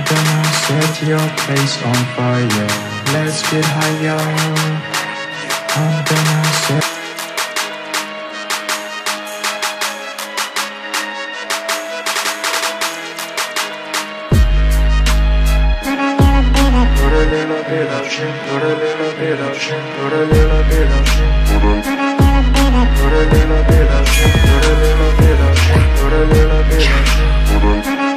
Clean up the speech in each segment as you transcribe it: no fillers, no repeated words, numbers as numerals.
gonna set your place on fire. Let's get higher. I'm gonna set. Put a little bit of shit, put a little bit of shit, put a little bit of shit, put a little bit of shit, put a little bit of shit, put a little bit of shit, put a little bit of shit, put a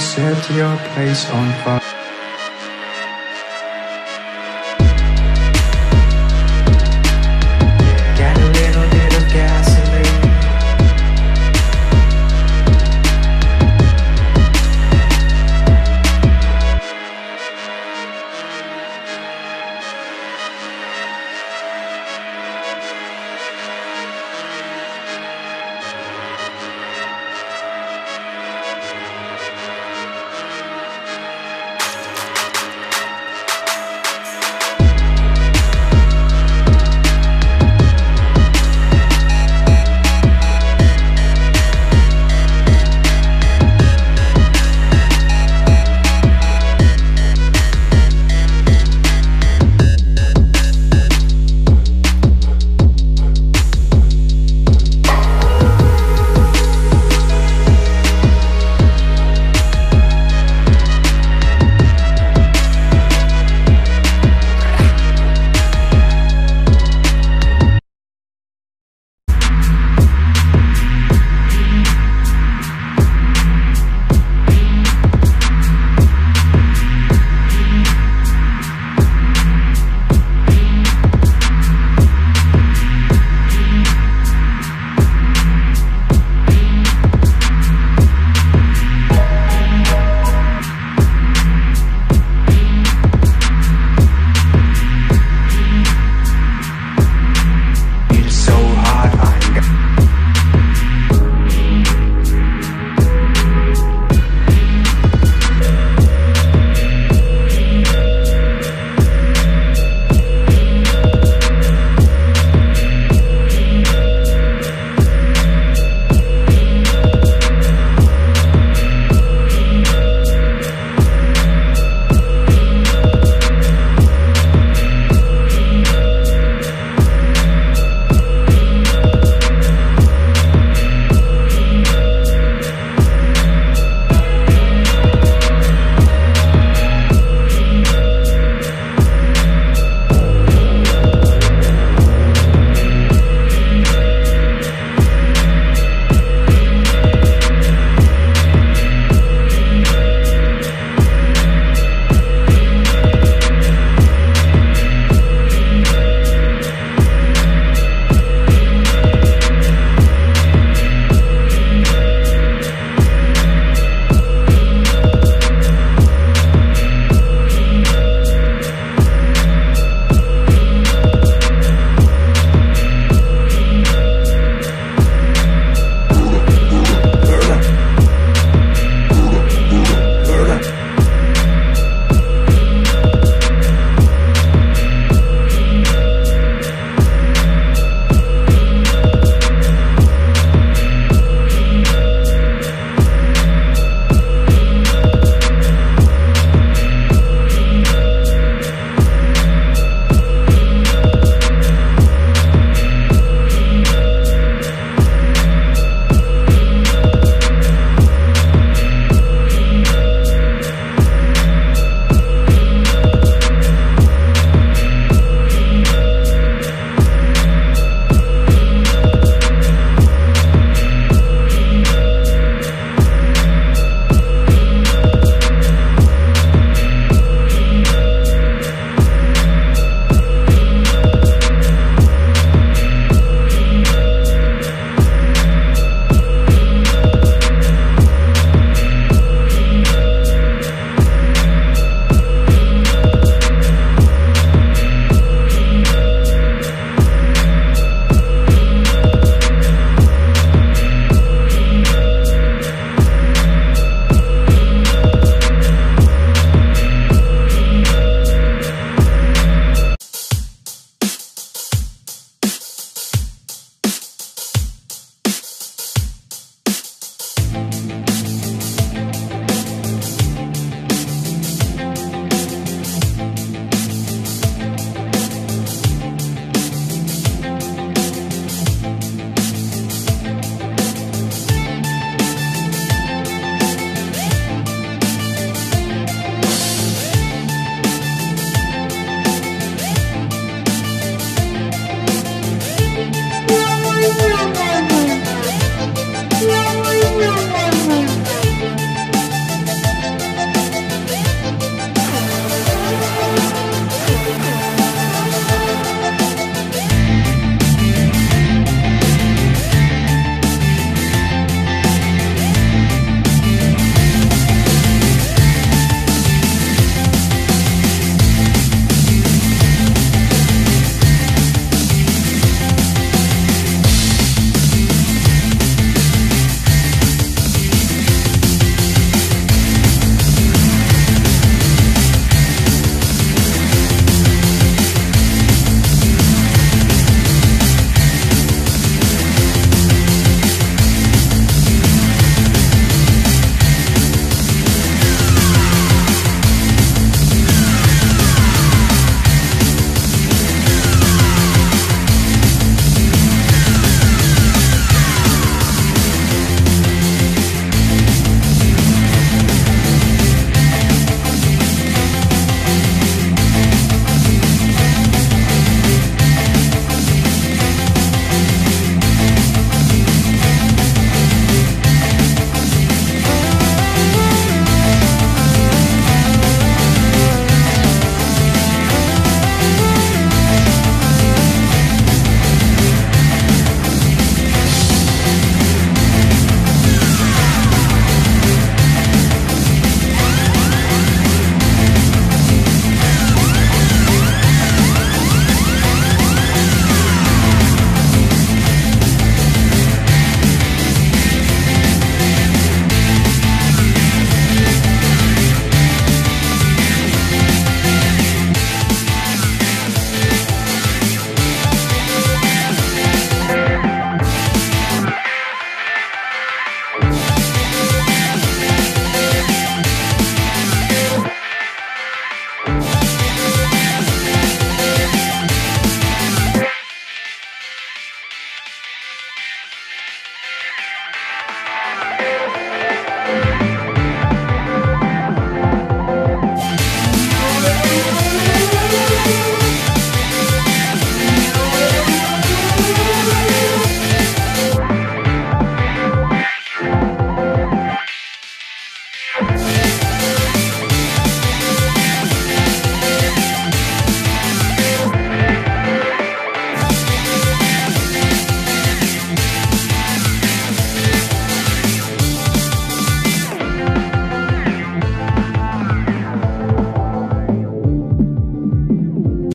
set your place on fire.